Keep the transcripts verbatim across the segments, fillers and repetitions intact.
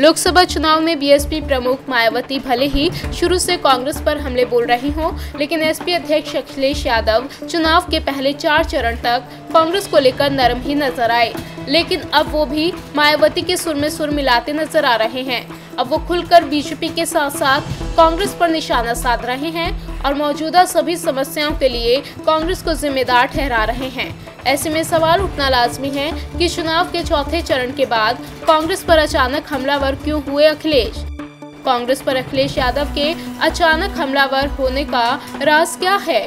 लोकसभा चुनाव में बीएसपी प्रमुख मायावती भले ही शुरू से कांग्रेस पर हमले बोल रही हों, लेकिन एसपी अध्यक्ष अखिलेश यादव चुनाव के पहले चार चरण तक कांग्रेस को लेकर नरम ही नजर आए, लेकिन अब वो भी मायावती के सुर में सुर मिलाते नजर आ रहे हैं। अब वो खुलकर बीजेपी के साथ साथ कांग्रेस पर निशाना साध रहे हैं और मौजूदा सभी समस्याओं के लिए कांग्रेस को जिम्मेदार ठहरा रहे हैं। ऐसे में सवाल उठना लाजमी है कि चुनाव के चौथे चरण के बाद कांग्रेस पर अचानक हमलावर क्यों हुए अखिलेश? कांग्रेस पर अखिलेश यादव के अचानक हमलावर होने का राज क्या है?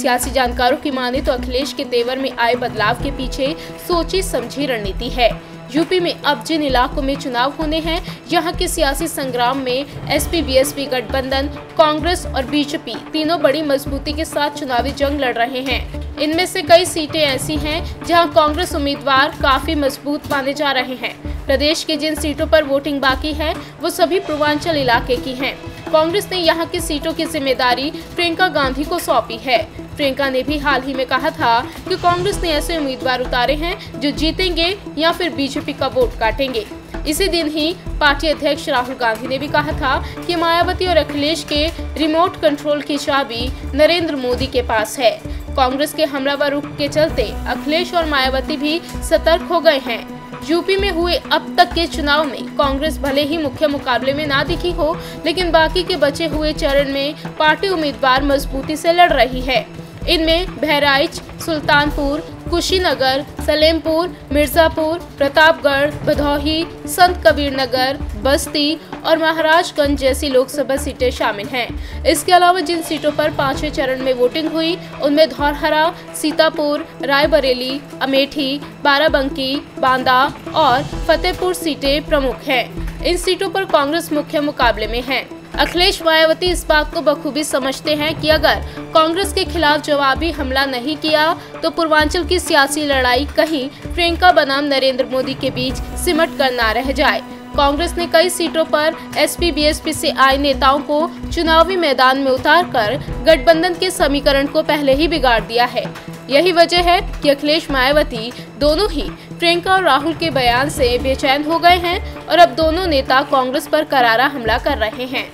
सियासी जानकारों की माने तो अखिलेश के तेवर में आए बदलाव के पीछे सोची समझी रणनीति है। यूपी में अब जिन इलाकों में चुनाव होने हैं, यहां के सियासी संग्राम में एसपी बीएसपी गठबंधन, कांग्रेस और बीजेपी तीनों बड़ी मजबूती के साथ चुनावी जंग लड़ रहे हैं। इनमें से कई सीटें ऐसी हैं जहां कांग्रेस उम्मीदवार काफी मजबूत माने जा रहे हैं। प्रदेश के जिन सीटों पर वोटिंग बाकी है वो सभी पूर्वांचल इलाके की है। कांग्रेस ने यहाँ की सीटों की जिम्मेदारी प्रियंका गांधी को सौंपी है। प्रियंका ने भी हाल ही में कहा था कि कांग्रेस ने ऐसे उम्मीदवार उतारे हैं जो जीतेंगे या फिर बीजेपी का वोट काटेंगे। इसी दिन ही पार्टी अध्यक्ष राहुल गांधी ने भी कहा था कि मायावती और अखिलेश के रिमोट कंट्रोल की चाबी नरेंद्र मोदी के पास है। कांग्रेस के हमलावर रुख के चलते अखिलेश और मायावती भी सतर्क हो गए हैं। यूपी में हुए अब तक के चुनाव में कांग्रेस भले ही मुख्य मुकाबले में ना दिखी हो, लेकिन बाकी के बचे हुए चरण में पार्टी उम्मीदवार मजबूती से लड़ रही है। इनमें बहराइच, सुल्तानपुर, कुशीनगर, सलेमपुर, मिर्जापुर, प्रतापगढ़, भदोही, संत कबीर नगर, बस्ती और महाराजगंज जैसी लोकसभा सीटें शामिल हैं। इसके अलावा जिन सीटों पर पांचवें चरण में वोटिंग हुई उनमें धौरहरा, सीतापुर, रायबरेली, अमेठी, बाराबंकी, बांदा और फतेहपुर सीटें प्रमुख हैं। इन सीटों पर कांग्रेस मुख्य मुकाबले में है। अखिलेश मायावती इस बात को बखूबी समझते हैं कि अगर कांग्रेस के खिलाफ जवाबी हमला नहीं किया तो पूर्वांचल की सियासी लड़ाई कहीं प्रियंका बनाम नरेंद्र मोदी के बीच सिमट कर ना रह जाए। कांग्रेस ने कई सीटों पर एसपी बीएसपी से आए नेताओं को चुनावी मैदान में उतारकर गठबंधन के समीकरण को पहले ही बिगाड़ दिया है। यही वजह है कि अखिलेश मायावती दोनों ही प्रियंका और राहुल के बयान से बेचैन हो गए हैं और अब दोनों नेता कांग्रेस पर करारा हमला कर रहे हैं।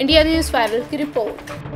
इंडिया न्यूज़ वायरल की रिपोर्ट।